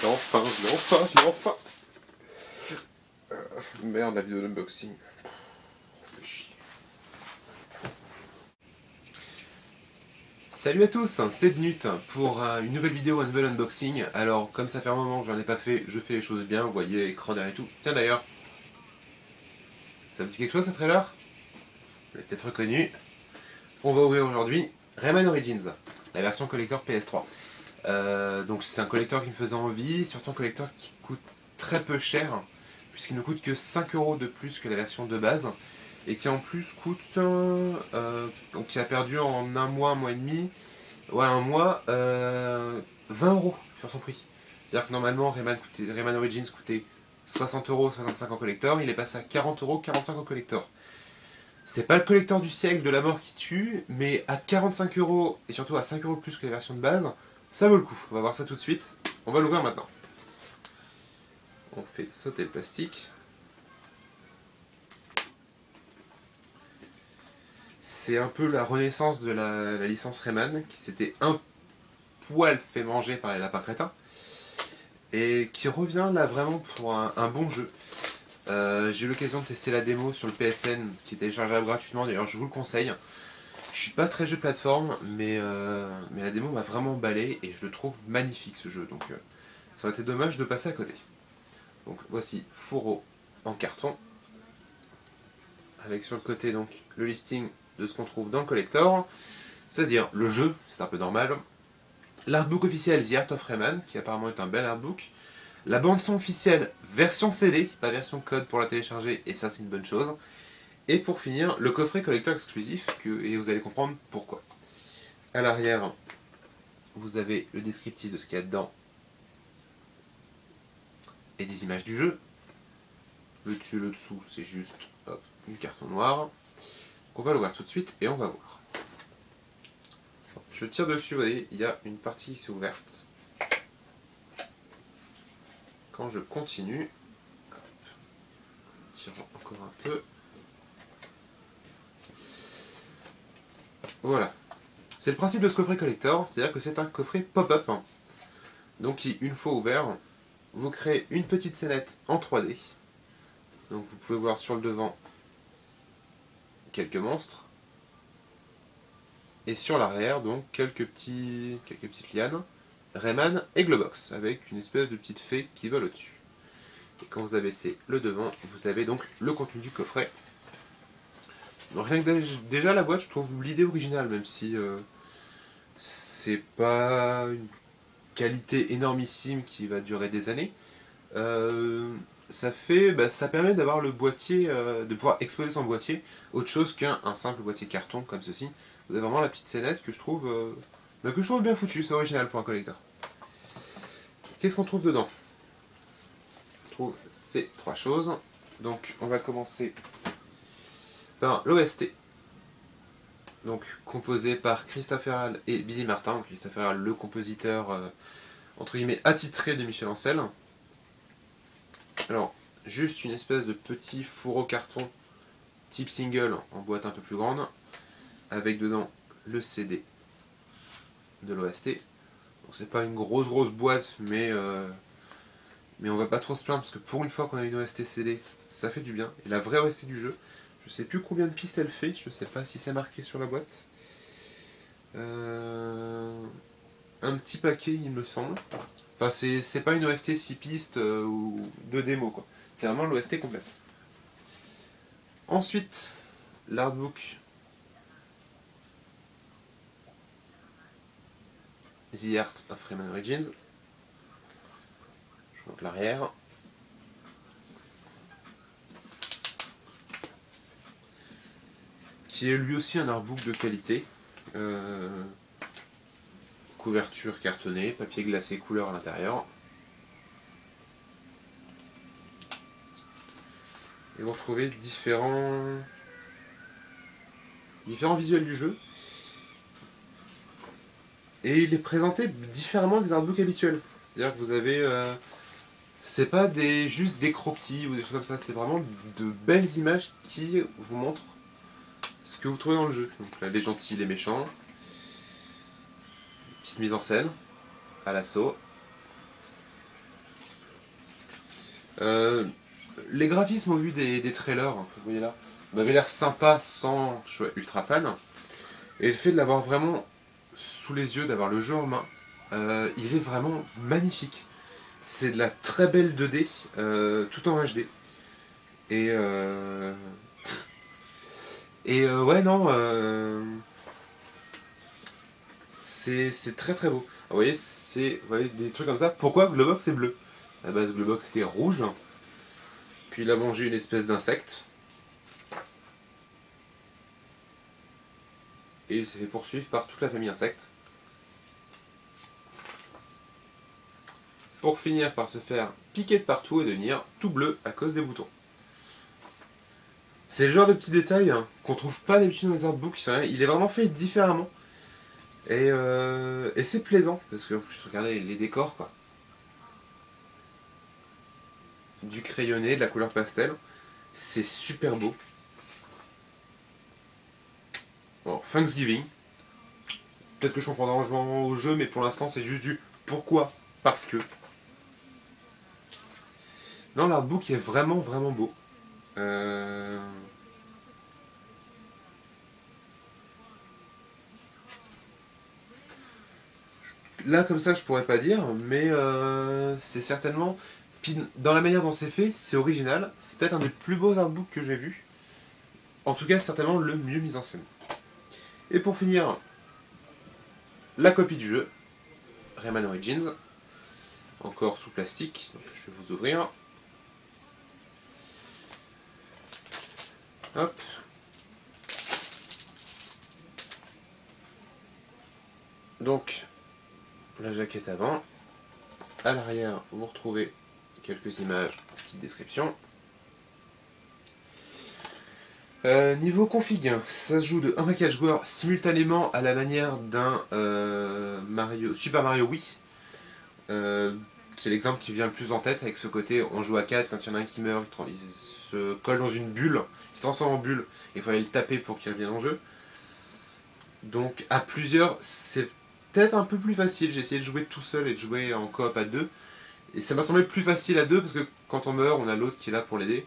Je l'ai enfin. Merde, la vidéo d'unboxing. Salut à tous, c'est Dnut pour une nouvelle vidéo, un nouvel unboxing. Alors, comme ça fait un moment que j'en ai pas fait, je fais les choses bien. Vous voyez l'écran derrière et tout. Tiens d'ailleurs, ça vous dit quelque chose ce trailer? Vous l'avez peut-être reconnu. On va ouvrir aujourd'hui Rayman Origins, la version collector PS3. Donc c'est un collector qui me faisait envie, surtout un collector qui coûte très peu cher, puisqu'il ne coûte que 5 € de plus que la version de base, et qui en plus coûte, donc qui a perdu en un mois, 20 € sur son prix. C'est-à-dire que normalement Rayman Origins coûtait 60 €, 65 € en collector, il est passé à 40 €, 45 € en collector. C'est pas le collector du siècle de la mort qui tue, mais à 45 € et surtout à 5 € de plus que la version de base, ça vaut le coup. On va voir ça tout de suite. On va l'ouvrir maintenant. On fait sauter le plastique. C'est un peu la renaissance de la licence Rayman, qui s'était un poil fait manger par les lapins crétins, et qui revient là vraiment pour un bon jeu. J'ai eu l'occasion de tester la démo sur le PSN, qui est téléchargeable gratuitement, d'ailleurs je vous le conseille. Je suis pas très jeu plateforme, mais la démo m'a vraiment emballé et je le trouve magnifique ce jeu, donc ça aurait été dommage de passer à côté. Donc voici Fourreau en carton, avec sur le côté donc le listing de ce qu'on trouve dans le collector, c'est-à-dire le jeu, c'est un peu normal, l'artbook officiel The Art of Rayman, qui apparemment est un bel artbook, la bande-son officielle version CD, pas version code pour la télécharger, et ça c'est une bonne chose. Et pour finir, le coffret collector exclusif, et vous allez comprendre pourquoi. À l'arrière, vous avez le descriptif de ce qu'il y a dedans et des images du jeu. Le dessus, le dessous, c'est juste hop, du carton noir. On va l'ouvrir tout de suite et on va voir. Je tire dessus, vous voyez, il y a une partie qui s'est ouverte. Quand je continue, tirons encore un peu. Voilà, c'est le principe de ce coffret collector, c'est-à-dire que c'est un coffret pop-up, hein. Donc qui, une fois ouvert, vous créez une petite scénette en 3D. Donc vous pouvez voir sur le devant quelques monstres, et sur l'arrière, donc quelques petites lianes, Rayman et Globox, avec une espèce de petite fée qui vole au-dessus. Et quand vous abaissez le devant, vous avez donc le contenu du coffret. Donc rien que déjà la boîte, je trouve l'idée originale, même si c'est pas une qualité énormissime qui va durer des années. Ça permet d'avoir le boîtier, de pouvoir exposer son boîtier, autre chose qu'un simple boîtier carton comme ceci. Vous avez vraiment la petite scénette que je trouve bien foutue, c'est original pour un collector. Qu'est-ce qu'on trouve dedans? On trouve ces trois choses. Donc on va commencer. Ben, l'OST, donc composé par Christopher Hall et Billy Martin. Christopher Hall, le compositeur entre guillemets attitré de Michel Ancel. Alors, juste une espèce de petit fourreau carton type single en boîte un peu plus grande, avec dedans le CD de l'OST. Donc, c'est pas une grosse boîte, mais on va pas trop se plaindre parce que pour une fois qu'on a une OST CD, ça fait du bien. Et la vraie OST du jeu. Je sais plus combien de pistes elle fait, je sais pas si c'est marqué sur la boîte. Un petit paquet il me semble. Enfin c'est pas une OST 6 pistes ou de démo quoi. C'est vraiment l'OST complète. Ensuite, l'artbook The Art of Rayman Origins. Je monte l'arrière. Qui est lui aussi un artbook de qualité, couverture cartonnée, papier glacé couleur à l'intérieur. Et vous retrouvez différents visuels du jeu. Et il est présenté différemment des artbooks habituels. C'est-à-dire que vous avez... c'est pas juste des croquis ou des choses comme ça, c'est vraiment de belles images qui vous montrent ce que vous trouvez dans le jeu. Donc là, les gentils, les méchants, petite mise en scène à l'assaut, Les graphismes au vu des trailers, vous voyez là, m'avaient l'air sympa sans que je sois ultra fan. Et le fait de l'avoir vraiment sous les yeux, d'avoir le jeu en main, il est vraiment magnifique. C'est de la très belle 2D, tout en HD. Et ouais, non, c'est très très beau. Ah, vous voyez des trucs comme ça. Pourquoi Globox est bleu? À la base, Globox était rouge. Puis il a mangé une espèce d'insecte. Et il s'est fait poursuivre par toute la famille insecte. Pour finir par se faire piquer de partout et devenir tout bleu à cause des boutons. C'est le genre de petits détails hein, qu'on trouve pas d'habitude dans les artbooks. Il est vraiment fait différemment. Et c'est plaisant, parce que en plus, regardez les décors, quoi. Du crayonné, de la couleur pastel. C'est super beau. Bon, Thanksgiving. Peut-être que je comprendrai en jouant au jeu, mais pour l'instant, c'est juste du pourquoi, parce que. Non, l'artbook est vraiment, vraiment beau. Là, comme ça, je pourrais pas dire, mais c'est certainement. Puis, dans la manière dont c'est fait, c'est original. C'est peut-être un des plus beaux artbooks que j'ai vu. En tout cas, certainement le mieux mis en scène. Et pour finir, la copie du jeu, Rayman Origins, encore sous plastique, donc je vais vous ouvrir. Hop. Donc, la jaquette avant. À l'arrière, vous retrouvez quelques images, petite description. Niveau config, ça se joue de 1 à 4 joueurs simultanément à la manière d'un Super Mario Wii. C'est l'exemple qui vient le plus en tête avec ce côté on joue à 4, quand il y en a un qui meurt, il se colle dans une bulle, il se transforme en bulle et il faut aller le taper pour qu'il revienne en jeu. Donc à plusieurs c'est peut-être un peu plus facile, j'ai essayé de jouer tout seul et de jouer en coop à 2. Et ça m'a semblé plus facile à 2 parce que quand on meurt on a l'autre qui est là pour l'aider.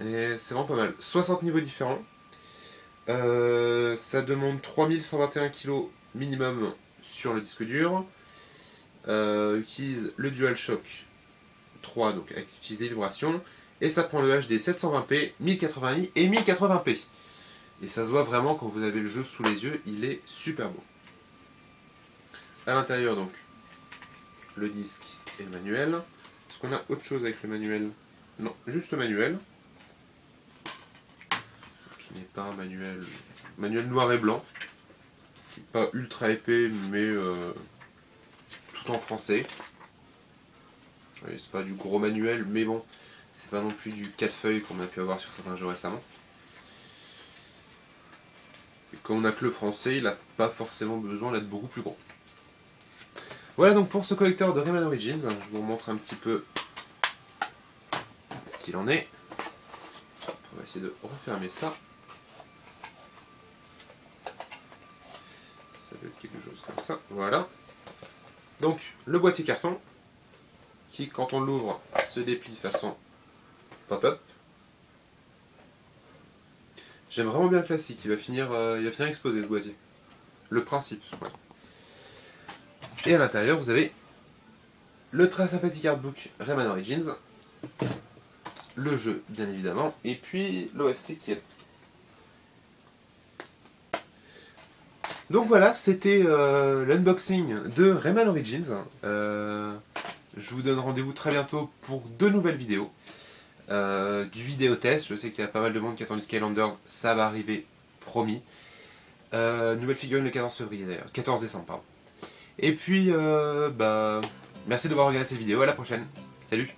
Et c'est vraiment pas mal. 60 niveaux différents. Ça demande 3121 kg minimum sur le disque dur. Utilise le DualShock 3, donc utilise les vibrations. Et ça prend le HD 720p, 1080i et 1080p. Et ça se voit vraiment quand vous avez le jeu sous les yeux, il est super beau. À l'intérieur, donc, le disque et le manuel. Est-ce qu'on a autre chose avec le manuel? Non, juste le manuel. N'est pas un manuel noir et blanc, pas ultra épais mais tout en français. C'est pas du gros manuel mais bon, c'est pas non plus du 4 feuilles qu'on a pu avoir sur certains jeux récemment. Et quand on a que le français, il n'a pas forcément besoin d'être beaucoup plus gros. Voilà donc pour ce collecteur de Rayman Origins, je vous montre un petit peu ce qu'il en est. On va essayer de refermer ça. Ça doit être quelque chose comme ça, voilà. Donc le boîtier carton, qui quand on l'ouvre se déplie façon pop-up. J'aime vraiment bien le classique, il va finir exposé ce boîtier. Le principe, ouais. Et à l'intérieur vous avez le très sympathique artbook Rayman Origins. Le jeu, bien évidemment, et puis l'OST qui est. Donc voilà, c'était l'unboxing de Rayman Origins. Je vous donne rendez-vous très bientôt pour 2 nouvelles vidéos. Du vidéo test, je sais qu'il y a pas mal de monde qui attend du Skylanders, ça va arriver, promis. Nouvelle figurine le 14 février d'ailleurs, 14 décembre, pardon. Et puis, bah, merci d'avoir regardé cette vidéo, à la prochaine. Salut!